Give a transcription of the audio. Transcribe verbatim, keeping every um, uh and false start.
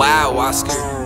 Wow, Oscar.